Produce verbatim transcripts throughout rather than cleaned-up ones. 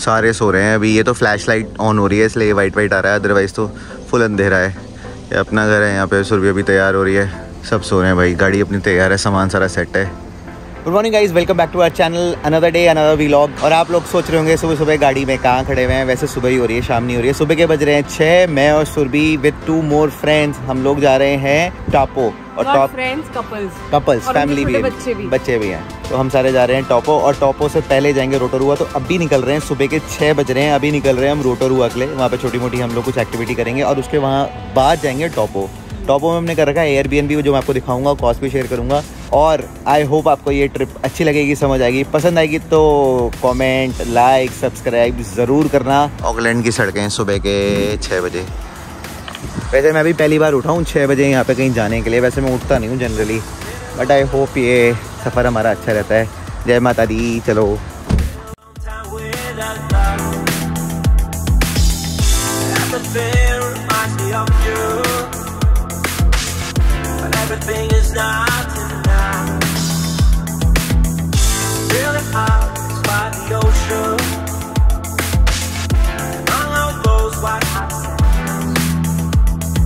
सारे सो रहे हैं अभी। ये तो फ्लैश लाइट ऑन हो रही है इसलिए वाइट वाइट आ रहा है, अदरवाइज़ तो फुल अंधेरा है। ये अपना घर है यहाँ पे। सुरभि अभी तैयार हो रही है, सब सो रहे हैं भाई, गाड़ी अपनी तैयार है, सामान सारा सेट है। Good morning guys, welcome back to our channel, another day another vlog. और आप लोग सोच रहे होंगे सुबह सुबह गाड़ी में कहाँ खड़े हुए हैं, वैसे सुबह ही हो रही है, शाम नहीं हो रही है। सुबह के बज रहे हैं छः, मैं और Surabhi with two more friends हम लोग जा रहे हैं टापो। और top friends couples couples family भी, बच्चे भी बच्चे भी हैं, तो हम सारे जा रहे हैं टापो। और टापो से पहले जाएंगे रोटोरुआ। तो अभी निकल रहे हैं, सुबह के छः बज रहे हैं, अभी निकल रहे हैं हम रोटोरुआ के लिए। वहाँ पर छोटी मोटी हम लोग कुछ एक्टिविटी करेंगे और उसके वहाँ बाद जाएंगे टापो। टापो में हमने कर रखा है एयरबीएनबी, जो मैं आपको दिखाऊंगा, कॉस्ट भी शेयर करूंगा। और आई होप आपको ये ट्रिप अच्छी लगेगी, समझ आएगी, पसंद आएगी तो कमेंट, लाइक, सब्सक्राइब ज़रूर करना। ऑकलैंड की सड़कें सुबह के छः बजे। वैसे मैं भी पहली बार उठा हूँ छः बजे यहाँ पे कहीं जाने के लिए, वैसे मैं उठता नहीं हूँ जनरली, बट आई होप ये सफ़र हमारा अच्छा रहता है। जय माता दी, चलो। Everything is not enough. Feeling out by the ocean. Among all those white hot sands.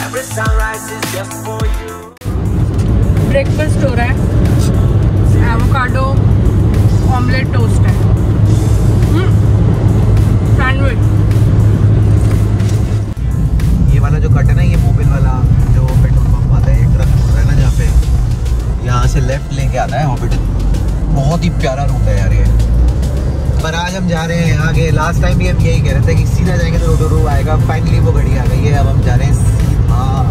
Every sunrise is just for you. Breakfast हो रहा है, avocado omelette toast है, hmm, sandwich. ये वाला जो कट है ना, ये मोबिल वाला जो पेट्रोल पंप आता है, ट्रक हो रहा है ना जहाँ पे, यहाँ से लेफ्ट लेके आना है हॉबिट। बहुत ही प्यारा रूट है यार ये, पर आज हम जा रहे हैं आगे। लास्ट टाइम भी हम यही कह रहे थे कि सीधा जाएंगे तो रोटोरू आएगा, फाइनली वो घड़ी आ गई है, अब हम जा रहे हैं सीधा।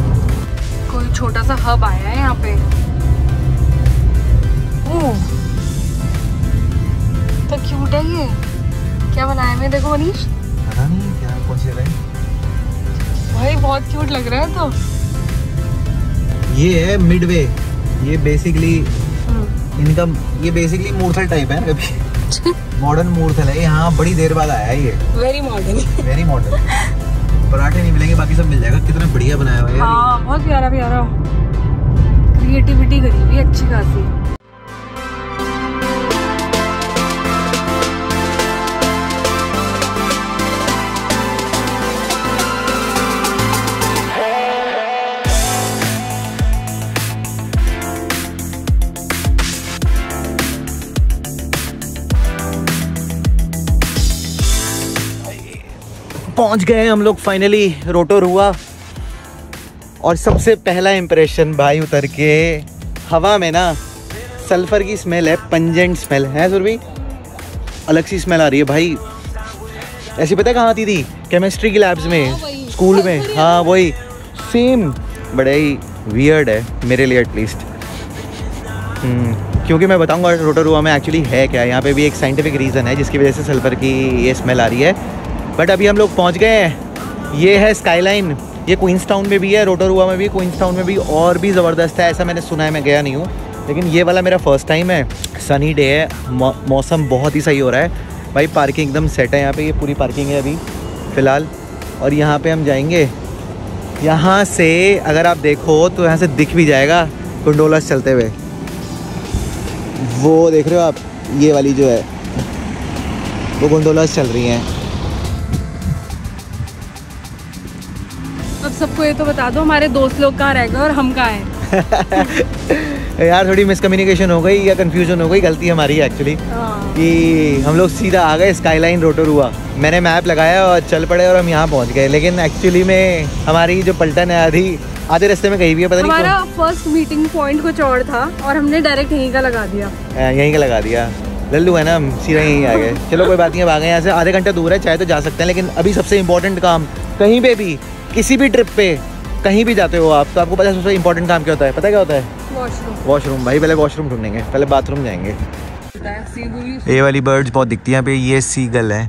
कोई छोटा सा हब आया है यहाँ पे, तो क्यूट है ये। क्या बनाया है, देखो मनीष, पता नहीं क्या पहुँच रहा है भाई, बहुत क्यूट लग रहा है। तो ये है मिडवे, ये बेसिकली इनका ये बेसिकली मूर्थल टाइप है, कभी मॉडर्न मूर्थल है। यहाँ बड़ी देर बाद आया है ये, वेरी मॉडर्न वेरी मॉडर्न। पराठे नहीं मिलेंगे, बाकी सब मिल जाएगा। कितना बढ़िया बनाया हुआ है, हाँ बहुत प्यारा प्यारा, क्रिएटिविटी करी हुई अच्छी खासी। पहुंच गए हम लोग फाइनली रोटोरुआ। और सबसे पहला इम्प्रेशन भाई, उतर के हवा में ना सल्फ़र की स्मेल है, पंजेंट स्मेल है सुरभि, अलग सी स्मेल आ रही है भाई। ऐसी पता कहाँ आती थी, केमिस्ट्री की लैब्स में स्कूल में, हाँ वही सेम। बड़े ही वियर्ड है मेरे लिए एटलीस्ट, क्योंकि मैं बताऊँगा रोटोरुआ में एक्चुअली है क्या। यहाँ पे भी एक साइंटिफिक रीज़न है जिसकी वजह से सल्फ़र की ये स्मेल आ रही है। बट अभी हम लोग पहुंच गए हैं। ये है स्काईलाइन, ये क्वींसटाउन में भी है, रोटोरुआ में भी, क्वींसटाउन में भी, और भी ज़बरदस्त है ऐसा मैंने सुना है, मैं गया नहीं हूँ, लेकिन ये वाला मेरा फर्स्ट टाइम है। सनी डे है, मौ, मौसम बहुत ही सही हो रहा है भाई, पार्किंग एकदम सेट है यहाँ पे, ये पूरी पार्किंग है अभी फ़िलहाल। और यहाँ पे हम जाएंगे, यहाँ से अगर आप देखो तो यहाँ से दिख भी जाएगा गोंडोला चलते हुए, वो देख रहे हो आप, ये वाली जो है वो गोंडोला चल रही हैं। सबको ये तो बता दो हमारे दोस्त लोग कहाँ रह गए और हम कहाँ हैं। यार थोड़ी मिसकम्युनिकेशन हो गई या कंफ्यूजन हो गई, गलती हमारी है एक्चुअली, कि हम लोग सीधा आ गए स्काईलाइन रोटोरुआ। मैंने मैप लगाया और चल पड़े और हम यहाँ पहुँच गए, लेकिन एक्चुअली में हमारी जो पलटन है आधी आधे रास्ते में कहीं भी है, पता नहीं। हमारा फर्स्ट मीटिंग पॉइंट कुछ और था और हमने डायरेक्ट यहीं का लगा दिया, यहीं का लगा दिया। लल्लू है ना, हम सीधा यहीं आ गए। चलो कोई बात नहीं, अब आ गए, यहाँ से आधे घंटे दूर है, चाहे तो जा सकते हैं। लेकिन अभी सबसे इम्पोर्टेंट काम, कहीं पे भी किसी भी ट्रिप पे कहीं भी जाते हो आप तो आपको पता है सबसे इम्पोर्टेंट काम क्या होता है, पता क्या होता है, वॉशरूम। वॉशरूम भाई, पहले वॉशरूम ढूंढेंगे, पहले बाथरूम जाएंगे। ये वाली बर्ड्स बहुत दिखती हैं यहाँ पे, ये सीगल है,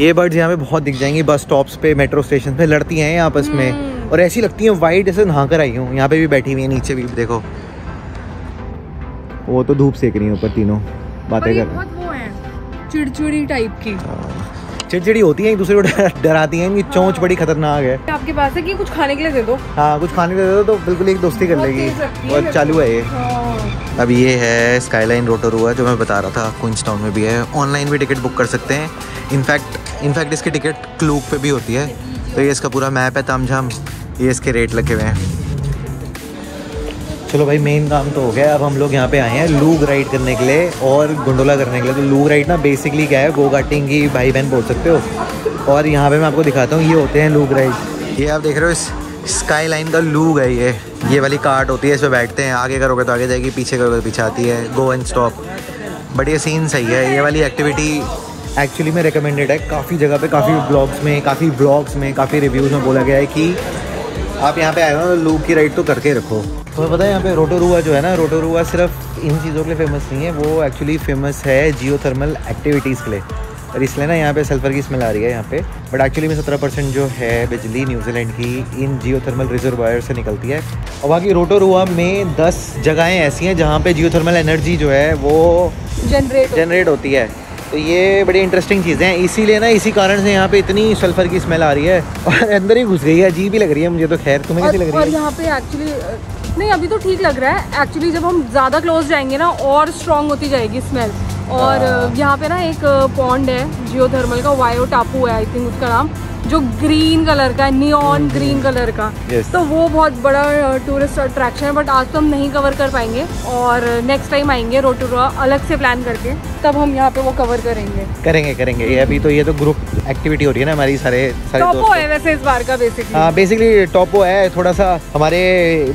ये बर्ड्स यहाँ पे बहुत दिख जाएंगी, बस स्टॉप्स पे, मेट्रो स्टेशन पे लड़ती हैं आपस में, और ऐसी लगती हैं वाइट, ऐसे नहा कर आई हूँ। यहाँ पे भी बैठी हुई है, नीचे भी देखो, वो तो धूप सेक रही है ऊपर, तीनों बातें कर रहे हैं, चिड़चिड़ी टाइप की, चिड़चिड़ी होती है, एक दूसरे को डराती है, इनकी चोंच बड़ी खतरनाक है। आपके पास है कि कुछ खाने के लिए दे दो, हाँ कुछ खाने के लिए दे दो, तो बिल्कुल एक दोस्ती कर लेगी, और चालू है ये। अब ये है स्काईलाइन रोटोरुआ जो मैं बता रहा था, क्वींसटाउन में भी है। ऑनलाइन भी टिकट बुक कर सकते हैं, इनफैक्ट इनफैक्ट इसकी टिकट क्लूक पे भी होती है। तो ये इसका पूरा मैप है तामझाम, ये इसके रेट लगे हुए हैं। चलो भाई मेन काम तो हो गया। अब हम लोग यहाँ पे आए हैं लूग राइड करने के लिए और गोंडोला करने के लिए। तो लूग राइड ना बेसिकली क्या है, गो कार्टिंग की भाई बहन बोल सकते हो। और यहाँ पे मैं आपको दिखाता हूँ, ये होते हैं लूग राइड। ये आप देख रहे हो इस स्काई लाइन का लूग है, ये ये वाली कार्ट होती है, इस पर बैठते हैं। आगे करोगे तो आगे जाएगी, पीछे करोगे तो पीछे आती है, गो एंड स्टॉप। बट ये सीन सही है, ये वाली एक्टिविटी एक्चुअली में रिकमेंडेड है। काफ़ी जगह पे, काफ़ी ब्लॉग्स में, काफ़ी ब्लॉग्स में, काफ़ी रिव्यूज़ में बोला गया है कि आप यहाँ पे आए हो लूग की राइड तो करके रखो। तुम्हें पता है यहाँ पे रोटोरुआ जो है ना, रोटोरुआ सिर्फ इन चीज़ों के लिए फेमस नहीं है, वो एक्चुअली फेमस है जियोथर्मल एक्टिविटीज़ के लिए। और इसलिए ना यहाँ पे सल्फर की स्मेल आ रही है यहाँ पे, बट एक्चुअली में सत्रह परसेंट जो है बिजली न्यूजीलैंड की इन जियोथर्मल रिजर्वायर से निकलती है। और बाकी रोटोरुआ में दस जगहें ऐसी हैं जहाँ पे जियोथर्मल एनर्जी जो है वो जनरेट जनरेट होती है। तो ये बड़ी इंटरेस्टिंग चीज़ें हैं, इसीलिए ना, इसी कारण से यहाँ पे इतनी सल्फर की स्मेल आ रही है और अंदर ही घुस गई है। अजीब ही लग रही है मुझे तो, खैर तुम्हें कैसी लग रही है? और यहाँ पे एक्चुअली नहीं, अभी तो ठीक लग रहा है। एक्चुअली जब हम ज़्यादा क्लोज जाएंगे ना और स्ट्रॉन्ग होती जाएगी स्मेल। और यहाँ पे ना एक पॉन्ड है जियोथर्मल का, वायो टापू है आई थिंक उसका नाम, जो ग्रीन कलर का है, नियॉन ग्रीन कलर का। yes. तो वो बहुत बड़ा टूरिस्ट अट्रैक्शन है, बट आज तो हम नहीं कवर कर पाएंगे। और नेक्स्ट टाइम आएंगे रोटोरुआ अलग से प्लान करके, तब हम यहाँ पे वो कवर करेंगे करेंगे करेंगे ये अभी तो ये तो ग्रुप एक्टिविटी हो रही है ना हमारी, सारे सारे टॉपो है वैसे इस बार का, बेसिकली हाँ बेसिकली टॉपो है। थोड़ा सा हमारे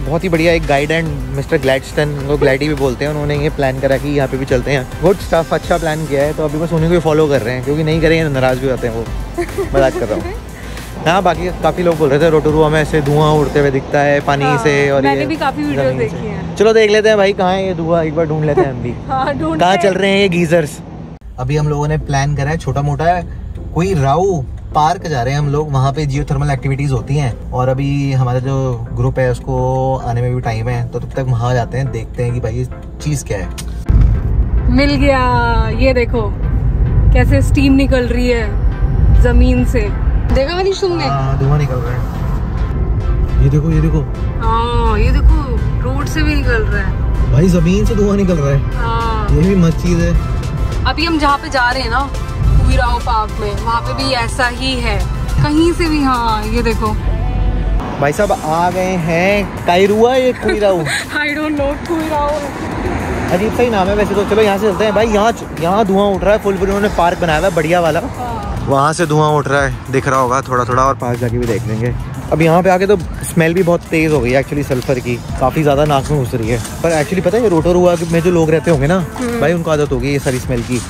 बहुत ही बढ़िया एक गाइड एंड मिस्टर ग्लैडस्टन, उनको ग्लैडी भी बोलते हैं, उन्होंने ये प्लान करा कि यहाँ पे भी चलते हैं। गुड स्टाफ, अच्छा प्लान किया है, तो अभी बस उन्हीं को फॉलो कर रहे हैं, क्योंकि नहीं करेंगे नाराज भी होते हैं वो। मजाक कर रहा हूँ। हाँ बाकी काफ़ी लोग बोल रहे थे रोटोरुआ में ऐसे धुआं उड़ते हुए दिखता है पानी हाँ, से। और मैंने ये भी काफी वीडियोस देखी हैं। चलो देख लेते हैं भाई कहाँ है ये धुआं, एक बार ढूंढ लेते हैं हम भी हाँ, कहाँ चल रहे हैं ये गीजर्स। अभी हम लोगों ने प्लान करा है छोटा मोटा है, कुइराउ पार्क जा रहे हैं हम लोग, वहाँ पे जियोथर्मल एक्टिविटीज़ होती हैं। और अभी हमारा जो ग्रुप है उसको आने में भी टाइम है, तो तब तक वहाँ जाते हैं, देखते हैं कि भाई ये चीज़ क्या है। मिल गया, ये देखो कैसे स्टीम निकल रही है जमीन से, देखा मनीष तुमने? धुआं निकल रहा है, ये देखो ये देखो आ, ये देखो रोड से भी निकल रहा है भाई, जमीन से धुआं निकल रहा है आ, ये भी मस्त चीज है। अभी हम जहाँ पे जा रहे हैं ना कुइराउ पार्क में, वहाँ पे भी ऐसा ही है, कहीं से भी हाँ ये देखो। भाई साहब आ गए हैं काइरुआ या कुइराउ आई डोंट नो, कुइराउ अजीब सा ही नाम है वैसे तो। चलो यहाँ से चलते हैं भाई, यहाँ यहाँ धुआं उठ रहा है, फुल फुल उन्होंने पार्क बनाया हुआ है बढ़िया वाला, वहाँ से धुआं उठ रहा है, दिख रहा होगा थोड़ा थोड़ा, और पास जाके भी देख लेंगे। अब यहाँ पे आके तो स्मेल भी बहुत तेज़ हो गई है एक्चुअली सल्फर की, काफ़ी ज़्यादा नाक में घुस रही है। पर एक्चुअली पता है रोटोरुआ में जो लोग रहते होंगे ना भाई, उनको आदत होगी ये सारी स्मेल की।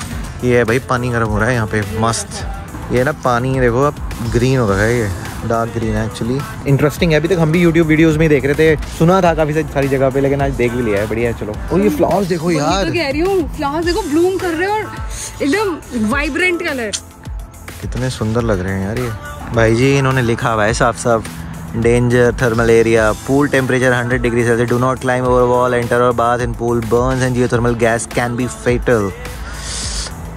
ये है भाई पानी गर्म हो रहा है यहाँ पे मस्त, ये ना पानी देखो अब ग्रीन हो रहा है, ये डार्क ग्रीन है एक्चुअली। इंटरेस्टिंग है, अभी तक हम भी यूट्यूब वीडियोस में देख रहे थे, सुना था काफी सारी जगह पे, लेकिन आज देख भी लिया है, बढ़िया है। चलो और ये फ्लावर्स देखो यार, कह रही हूँ फ्लावर्स देखो ब्लूम कर रहे हैं और एकदम वाइब्रेंट कलर, कितने सुंदर लग रहे हैं यार ये। भाई जी इन्होंने लिखा हुआ है साफ साफ, danger thermal area, pool temperature hundred degree Celsius, do not climb over wall, enter or bath in pool, burns and geothermal gas can be fatal,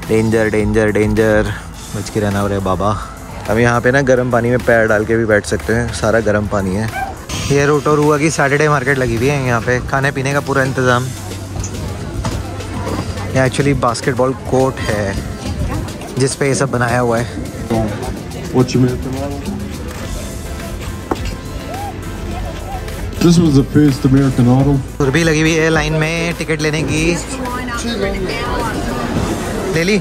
danger danger danger, बच के रहना हो रहा है बाबा। अब यहाँ पे ना गर्म पानी में पैर डाल के भी बैठ सकते हैं, सारा गर्म पानी है। ये रोटोरुआ की सैटरडे मार्केट लगी हुई है यहाँ पे, खाने पीने का पूरा इंतज़ाम। ये एक्चुअली बास्केटबॉल कोर्ट है जिस पे ये सब बनाया हुआ है। This was the first American Idol. भी लगी हुई है लाइन में टिकट लेने की। ले ली?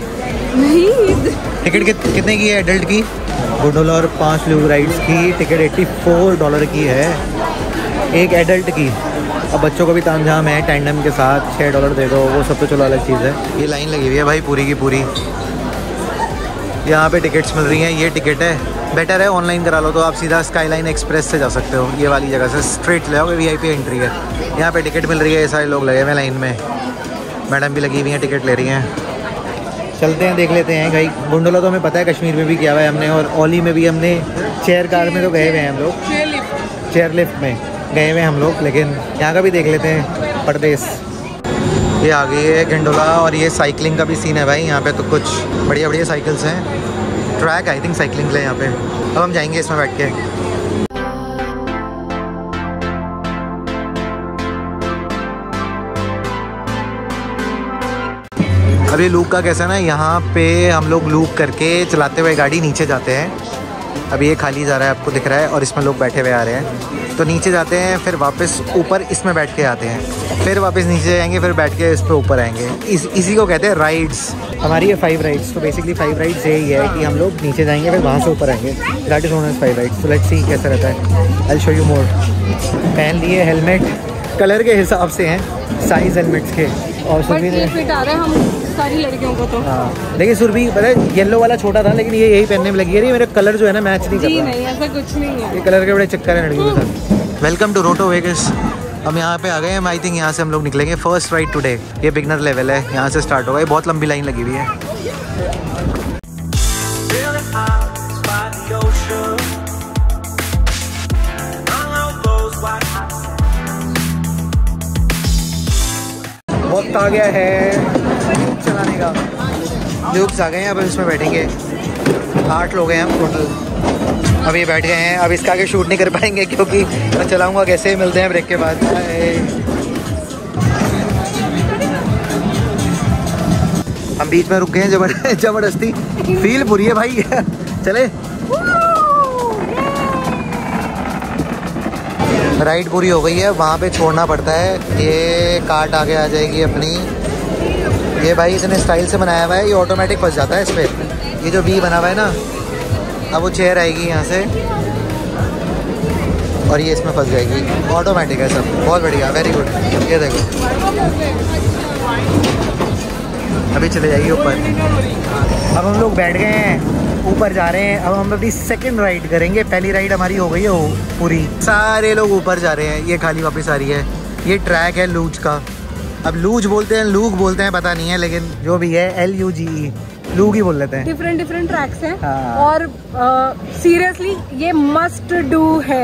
नहीं। टिकट कित, कितने की है एडल्ट की? गोंडोला और पांच लूप राइड्स की टिकट चौरासी डॉलर की है एक एडल्ट की। अब बच्चों को भी तामझाम है, टैंडम के साथ छः डॉलर दे दो, वो सब तो चलो अलग चीज़ है। ये लाइन लगी हुई है भाई पूरी की पूरी, यहाँ पे टिकट्स मिल रही हैं। ये टिकट है, बेटर है ऑनलाइन करा लो, तो आप सीधा स्काईलाइन एक्सप्रेस से जा सकते हो, ये वाली जगह से स्ट्रेट ले आओगे, वी आई पी एंट्री है। यहाँ पे टिकट मिल रही है, ये सारे लोग लगे हुए लाइन में, मैडम भी लगी हुई हैं टिकट ले रही हैं। चलते हैं देख लेते हैं भाई, गोंडोला तो हमें पता है कश्मीर में भी किया हुआ है हमने, और ओली में भी हमने चेयर कार में तो गए हुए हैं हम लोग, चेयर लिफ्ट में गए हुए हैं हम लोग, लेकिन यहाँ का भी देख लेते हैं परदेश। ये आ गई है गंडोला, और ये साइकिलिंग का भी सीन है भाई यहाँ पे, तो कुछ बढ़िया बढ़िया साइकिल्स हैं, ट्रैक आई थिंक साइकिलिंग के लिए यहाँ पे। अब हम जाएंगे इसमें बैठ के। अभी लूग का कैसा ना, यहाँ पे हम लोग लूग करके चलाते हुए गाड़ी नीचे जाते हैं। अभी ये खाली जा रहा है, आपको दिख रहा है, और इसमें लोग बैठे हुए आ रहे हैं। तो नीचे जाते हैं, फिर वापस ऊपर इसमें बैठ के आते हैं, फिर वापस नीचे जाएंगे, फिर बैठ के इस पर ऊपर आएंगे। इस, इसी को कहते हैं राइड्स। हमारी ये फाइव राइड्स। तो बेसिकली फाइव राइड्स यही है कि हम लोग नीचे जाएंगे, फिर वहाँ से ऊपर आएंगे। That is known as five rides. तो लेट्स सी कैसा रहता है। I will show you more. पहन लिए हेलमेट, कलर के हिसाब से हैं, साइज हेलमेट्स के। और सुरभि ने फिट आ रहा है हम सारी लड़कियों को तो। हाँ देखिए सुरभि, पता है येलो वाला छोटा था, लेकिन ये यही पहनने में लगी है, मेरा कलर जो है ना मैच नहीं कर रहा। नहीं ऐसा कुछ नहीं है, ये कलर के बड़े चक्कर है लड़कियों के साथ। Welcome to रोटोवे। हम यहाँ पे आ गए हैं। आई थिंक यहाँ से हम लोग निकलेंगे। First ride today. ये बिगनर लेवल है, यहाँ से स्टार्ट होगा। ये बहुत लंबी लाइन लगी हुई है। वक्त आ गया है चलाने का। लूप्स आ गए हैं, अब इसमें बैठेंगे। आठ लोग हैं हम टोटल। अब ये बैठ गए हैं। अब इसका आगे शूट नहीं कर पाएंगे क्योंकि मैं चलाऊँगा कैसे। मिलते हैं ब्रेक के बाद। हम बीच में रुक गए हैं जबर जबरदस्ती। फील बुरी है भाई। चले, राइड पूरी हो गई है, वहाँ पे छोड़ना पड़ता है। ये कार्ट आगे आ जाएगी अपनी। ये भाई इसने स्टाइल से बनाया हुआ है, ये ऑटोमेटिक फंस जाता है इस पर। ये जो बी बना हुआ है ना, अब वो चेयर आएगी यहाँ से और ये इसमें फंस जाएगी। ऑटोमेटिक है सब, बहुत बढ़िया, वेरी गुड। ये देखो अभी चले जाएगी ऊपर। अब हम लोग बैठ गए हैं, ऊपर जा रहे हैं। अब हम अपनी सेकंड राइड करेंगे। पहली राइड हमारी हो गई है वो पूरी। सारे लोग ऊपर जा रहे हैं। ये खाली वापस आ रही है। ये ट्रैक है लूज का। अब लूज बोलते हैं, लूग बोलते हैं, पता नहीं है, लेकिन जो भी है L U G E, luge ही बोल लेते हैं। डिफरेंट डिफरेंट ट्रैक्स हैं। हाँ। और सीरियसली ये मस्ट डू है,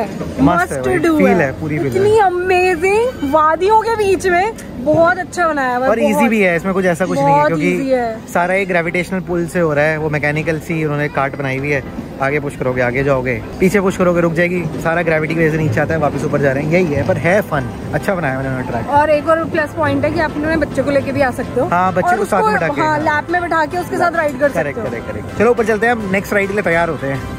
मस्ट डू है। पूरी इतनी अमेजिंग वादियों के बीच में, बहुत अच्छा बनाया है और इजी भी है। इसमें कुछ ऐसा कुछ नहीं है क्योंकि है। सारा एक ग्रेविटेशनल पुल से हो रहा है। वो मैकेनिकल सी उन्होंने कार्ट बनाई हुई है। आगे पुश करोगे आगे जाओगे, पीछे पुश करोगे रुक जाएगी। सारा ग्रेविटी की वजह से नीचे आता है, वापस ऊपर जा रहे हैं। यही है, पर है फन, अच्छा बनाया उन्होंने ट्रैक। और एक और प्लस पॉइंट है कि आप लोगों ने बच्चों को लेके भी आ सकते हो। हाँ, बच्चे को साथ में बैठा के, लैप में बैठा के उसके साथ राइड कर सकते हो। चलो ऊपर चलते हैं, हम नेक्स्ट राइड के लिए तैयार होते हैं।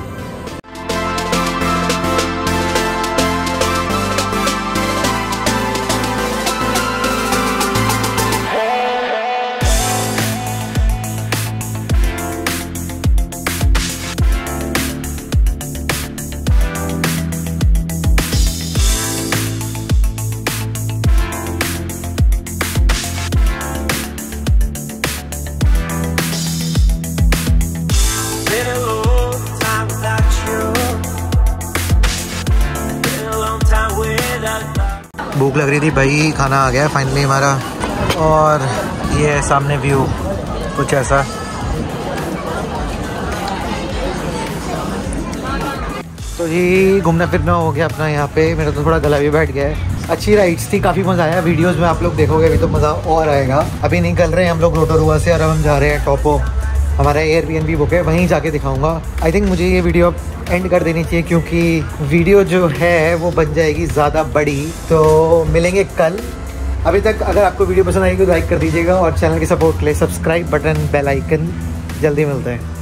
भूख लग रही थी भाई, खाना आ गया फाइनली हमारा। और ये है सामने व्यू कुछ ऐसा। तो ये घूमना फिरना हो गया अपना। यहाँ पे मेरा तो थोड़ा गला भी बैठ गया है। अच्छी राइड्स थी, काफ़ी मज़ा आया। वीडियोस में आप लोग देखोगे अभी तो मज़ा और आएगा। अभी निकल रहे हैं हम लोग रोटोरुआ से और हम जा रहे हैं टॉपो। हमारा एयरबीएनबी बुक है, वहीं जाके दिखाऊंगा। आई थिंक मुझे ये वीडियो एंड कर देनी चाहिए क्योंकि वीडियो जो है वो बन जाएगी ज़्यादा बड़ी। तो मिलेंगे कल। अभी तक अगर आपको वीडियो पसंद आई तो लाइक कर दीजिएगा और चैनल के सपोर्ट के लिए सब्सक्राइब बटन, बेल आइकन। जल्दी मिलते हैं।